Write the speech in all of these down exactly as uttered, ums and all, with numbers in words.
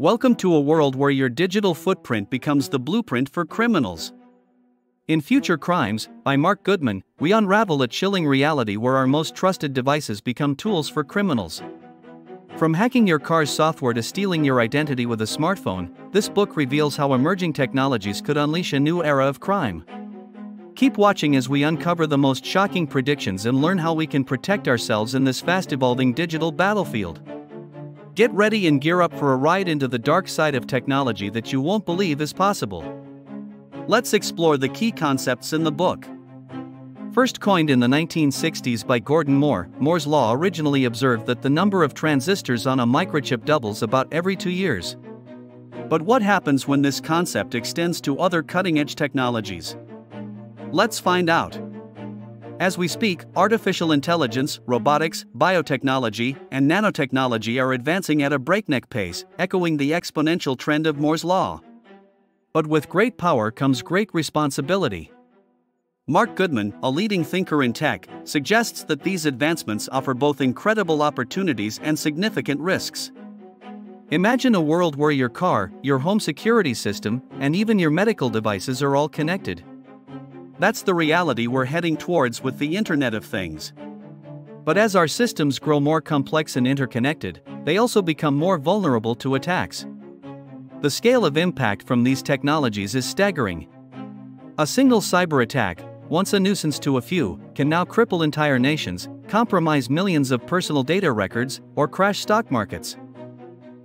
Welcome to a world where your digital footprint becomes the blueprint for criminals. In Future Crimes, by Marc Goodman, we unravel a chilling reality where our most trusted devices become tools for criminals. From hacking your car's software to stealing your identity with a smartphone, this book reveals how emerging technologies could unleash a new era of crime. Keep watching as we uncover the most shocking predictions and learn how we can protect ourselves in this fast-evolving digital battlefield. Get ready and gear up for a ride into the dark side of technology that you won't believe is possible. Let's explore the key concepts in the book. First coined in the nineteen sixties by Gordon Moore, Moore's Law originally observed that the number of transistors on a microchip doubles about every two years. But what happens when this concept extends to other cutting-edge technologies? Let's find out. As we speak, artificial intelligence, robotics, biotechnology, and nanotechnology are advancing at a breakneck pace, echoing the exponential trend of Moore's Law. But with great power comes great responsibility. Marc Goodman, a leading thinker in tech, suggests that these advancements offer both incredible opportunities and significant risks. Imagine a world where your car, your home security system, and even your medical devices are all connected. That's the reality we're heading towards with the Internet of Things. But as our systems grow more complex and interconnected, they also become more vulnerable to attacks. The scale of impact from these technologies is staggering. A single cyber attack, once a nuisance to a few, can now cripple entire nations, compromise millions of personal data records, or crash stock markets.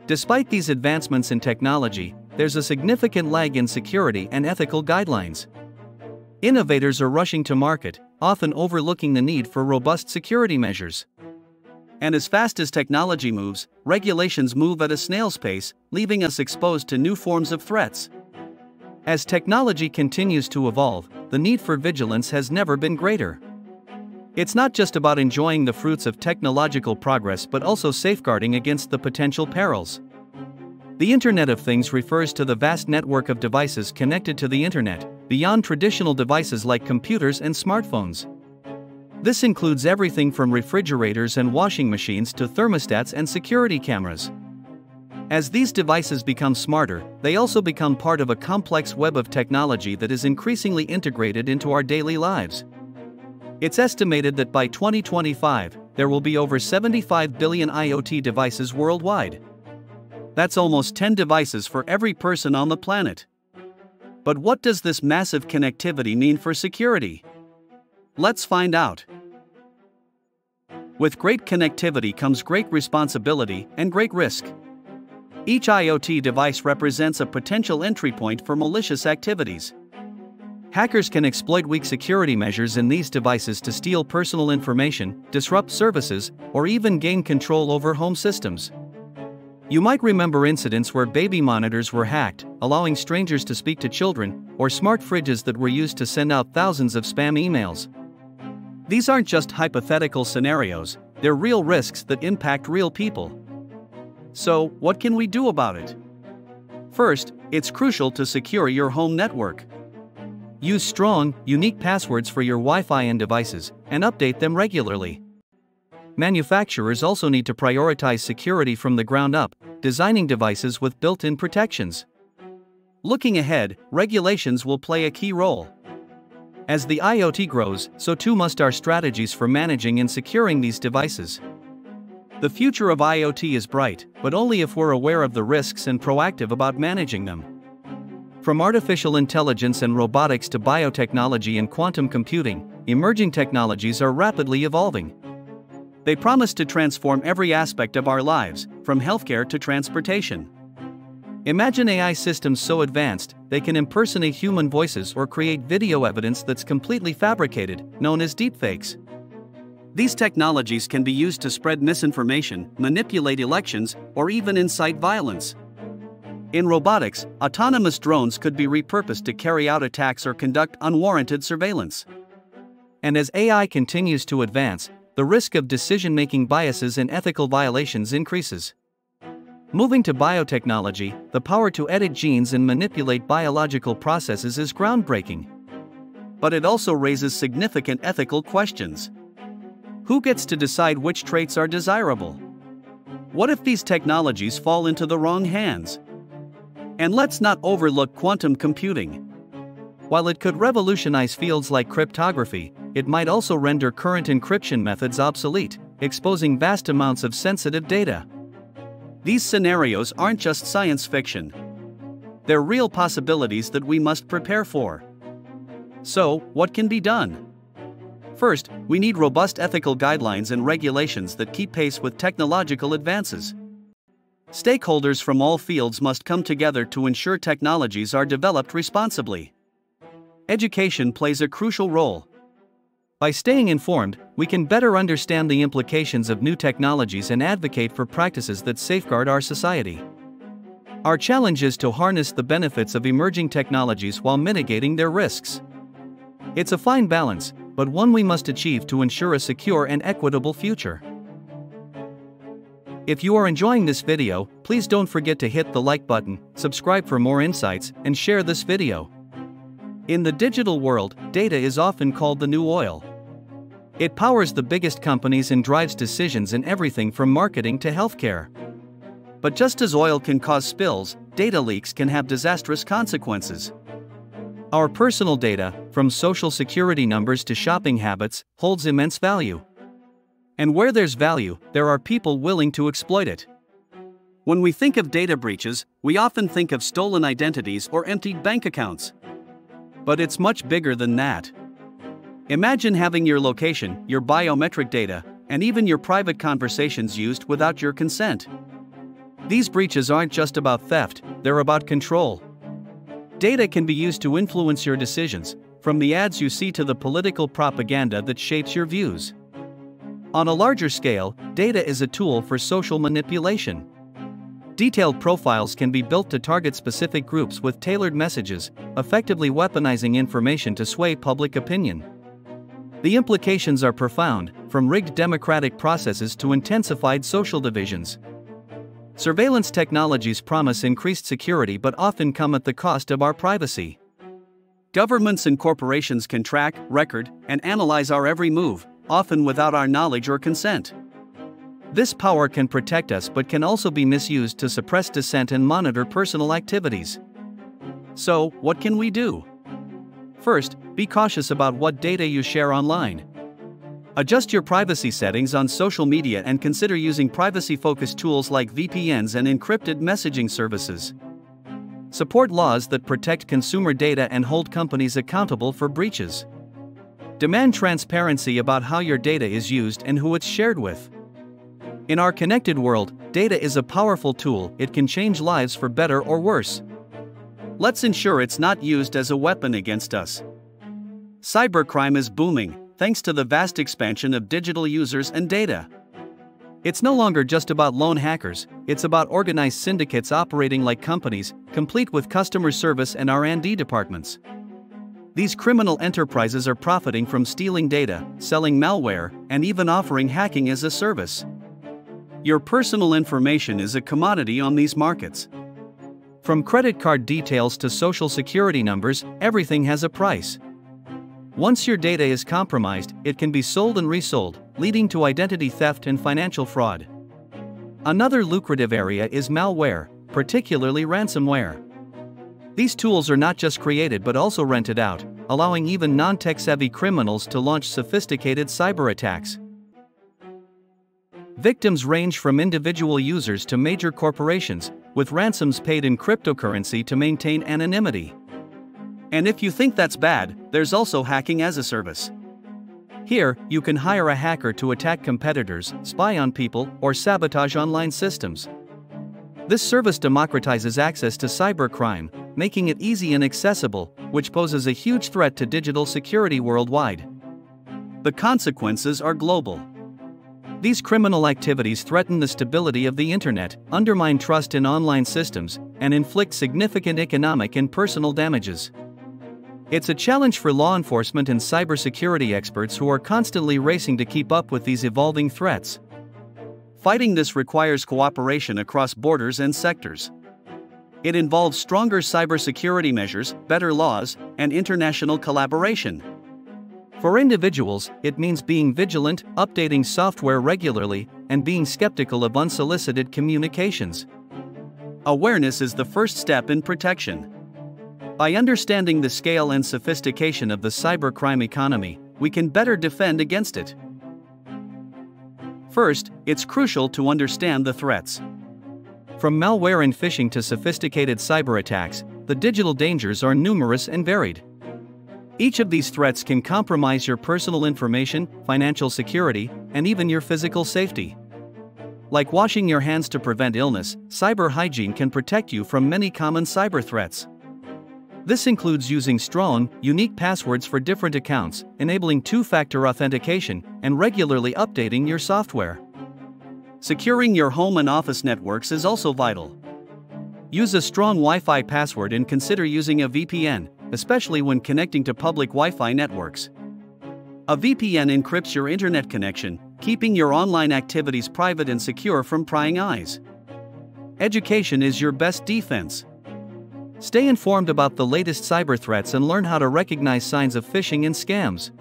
Despite these advancements in technology, there's a significant lag in security and ethical guidelines. Innovators are rushing to market, often overlooking the need for robust security measures. And as fast as technology moves, regulations move at a snail's pace, leaving us exposed to new forms of threats. As technology continues to evolve, the need for vigilance has never been greater. It's not just about enjoying the fruits of technological progress but also safeguarding against the potential perils. The Internet of Things refers to the vast network of devices connected to the Internet, beyond traditional devices like computers and smartphones. This includes everything from refrigerators and washing machines to thermostats and security cameras. As these devices become smarter, they also become part of a complex web of technology that is increasingly integrated into our daily lives. It's estimated that by twenty twenty-five, there will be over seventy-five billion IoT devices worldwide. That's almost ten devices for every person on the planet. But what does this massive connectivity mean for security? Let's find out. With great connectivity comes great responsibility and great risk. Each IoT device represents a potential entry point for malicious activities. Hackers can exploit weak security measures in these devices to steal personal information, disrupt services, or even gain control over home systems. You might remember incidents where baby monitors were hacked, allowing strangers to speak to children, or smart fridges that were used to send out thousands of spam emails. These aren't just hypothetical scenarios, they're real risks that impact real people. So, what can we do about it? First, it's crucial to secure your home network. Use strong, unique passwords for your Wi-Fi and devices, and update them regularly. Manufacturers also need to prioritize security from the ground up, designing devices with built-in protections. Looking ahead, regulations will play a key role. As the IoT grows, so too must our strategies for managing and securing these devices. The future of IoT is bright, but only if we're aware of the risks and proactive about managing them. From artificial intelligence and robotics to biotechnology and quantum computing, emerging technologies are rapidly evolving. They promise to transform every aspect of our lives, from healthcare to transportation. Imagine A I systems so advanced, they can impersonate human voices or create video evidence that's completely fabricated, known as deepfakes. These technologies can be used to spread misinformation, manipulate elections, or even incite violence. In robotics, autonomous drones could be repurposed to carry out attacks or conduct unwarranted surveillance. And as A I continues to advance, the risk of decision-making biases and ethical violations increases. Moving to biotechnology, the power to edit genes and manipulate biological processes is groundbreaking. But it also raises significant ethical questions. Who gets to decide which traits are desirable? What if these technologies fall into the wrong hands? And let's not overlook quantum computing. While it could revolutionize fields like cryptography, it might also render current encryption methods obsolete, exposing vast amounts of sensitive data. These scenarios aren't just science fiction. They're real possibilities that we must prepare for. So, what can be done? First, we need robust ethical guidelines and regulations that keep pace with technological advances. Stakeholders from all fields must come together to ensure technologies are developed responsibly. Education plays a crucial role. By staying informed, we can better understand the implications of new technologies and advocate for practices that safeguard our society. Our challenge is to harness the benefits of emerging technologies while mitigating their risks. It's a fine balance, but one we must achieve to ensure a secure and equitable future. If you are enjoying this video, please don't forget to hit the like button, subscribe for more insights, and share this video. In the digital world, data is often called the new oil. It powers the biggest companies and drives decisions in everything from marketing to healthcare. But just as oil can cause spills, data leaks can have disastrous consequences. Our personal data, from social security numbers to shopping habits, holds immense value. And where there's value, there are people willing to exploit it. When we think of data breaches, we often think of stolen identities or emptied bank accounts. But it's much bigger than that. Imagine having your location, your biometric data, and even your private conversations used without your consent. These breaches aren't just about theft, they're about control. Data can be used to influence your decisions, from the ads you see to the political propaganda that shapes your views. On a larger scale, data is a tool for social manipulation. Detailed profiles can be built to target specific groups with tailored messages, effectively weaponizing information to sway public opinion. The implications are profound, from rigged democratic processes to intensified social divisions. Surveillance technologies promise increased security but often come at the cost of our privacy. Governments and corporations can track, record, and analyze our every move, often without our knowledge or consent. This power can protect us but can also be misused to suppress dissent and monitor personal activities. So, what can we do? First, be cautious about what data you share online. Adjust your privacy settings on social media and consider using privacy-focused tools like V P Ns and encrypted messaging services. Support laws that protect consumer data and hold companies accountable for breaches. Demand transparency about how your data is used and who it's shared with. In our connected world, data is a powerful tool. It can change lives for better or worse. Let's ensure it's not used as a weapon against us. Cybercrime is booming, thanks to the vast expansion of digital users and data. It's no longer just about lone hackers, it's about organized syndicates operating like companies, complete with customer service and R and D departments. These criminal enterprises are profiting from stealing data, selling malware, and even offering hacking as a service. Your personal information is a commodity on these markets. From credit card details to social security numbers, everything has a price. Once your data is compromised, it can be sold and resold, leading to identity theft and financial fraud. Another lucrative area is malware, particularly ransomware. These tools are not just created but also rented out, allowing even non-tech-savvy criminals to launch sophisticated cyber attacks. Victims range from individual users to major corporations, with ransoms paid in cryptocurrency to maintain anonymity. And if you think that's bad, there's also hacking as a service. Here, you can hire a hacker to attack competitors, spy on people, or sabotage online systems. This service democratizes access to cybercrime, making it easy and accessible, which poses a huge threat to digital security worldwide. The consequences are global. These criminal activities threaten the stability of the internet, undermine trust in online systems, and inflict significant economic and personal damages. It's a challenge for law enforcement and cybersecurity experts who are constantly racing to keep up with these evolving threats. Fighting this requires cooperation across borders and sectors. It involves stronger cybersecurity measures, better laws, and international collaboration. For individuals, it means being vigilant, updating software regularly, and being skeptical of unsolicited communications. Awareness is the first step in protection. By understanding the scale and sophistication of the cybercrime economy, we can better defend against it. First, it's crucial to understand the threats. From malware and phishing to sophisticated cyber attacks, the digital dangers are numerous and varied. Each of these threats can compromise your personal information, financial security, and even your physical safety. Like washing your hands to prevent illness, cyber hygiene can protect you from many common cyber threats. This includes using strong, unique passwords for different accounts, enabling two-factor authentication, and regularly updating your software. Securing your home and office networks is also vital. Use a strong Wi-Fi password and consider using a V P N, especially when connecting to public Wi-Fi networks. A V P N encrypts your internet connection, keeping your online activities private and secure from prying eyes. Education is your best defense. Stay informed about the latest cyber threats and learn how to recognize signs of phishing and scams.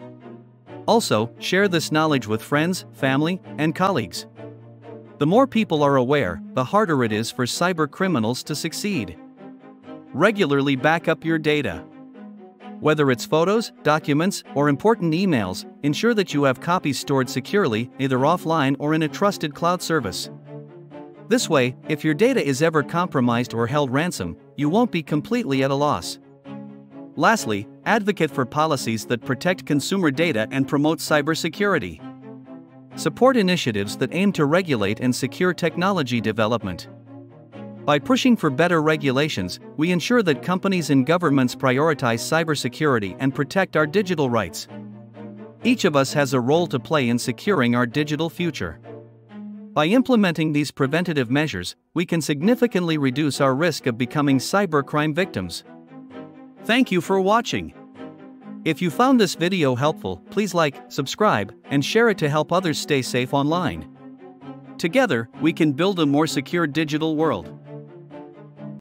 Also, share this knowledge with friends, family, and colleagues. The more people are aware, the harder it is for cyber criminals to succeed. Regularly back up your data. Whether it's photos, documents, or important emails, ensure that you have copies stored securely, either offline or in a trusted cloud service. This way, if your data is ever compromised or held ransom, you won't be completely at a loss. Lastly, advocate for policies that protect consumer data and promote cybersecurity. Support initiatives that aim to regulate and secure technology development. By pushing for better regulations, we ensure that companies and governments prioritize cybersecurity and protect our digital rights. Each of us has a role to play in securing our digital future. By implementing these preventative measures, we can significantly reduce our risk of becoming cybercrime victims. Thank you for watching. If you found this video helpful, please like, subscribe, and share it to help others stay safe online. Together, we can build a more secure digital world.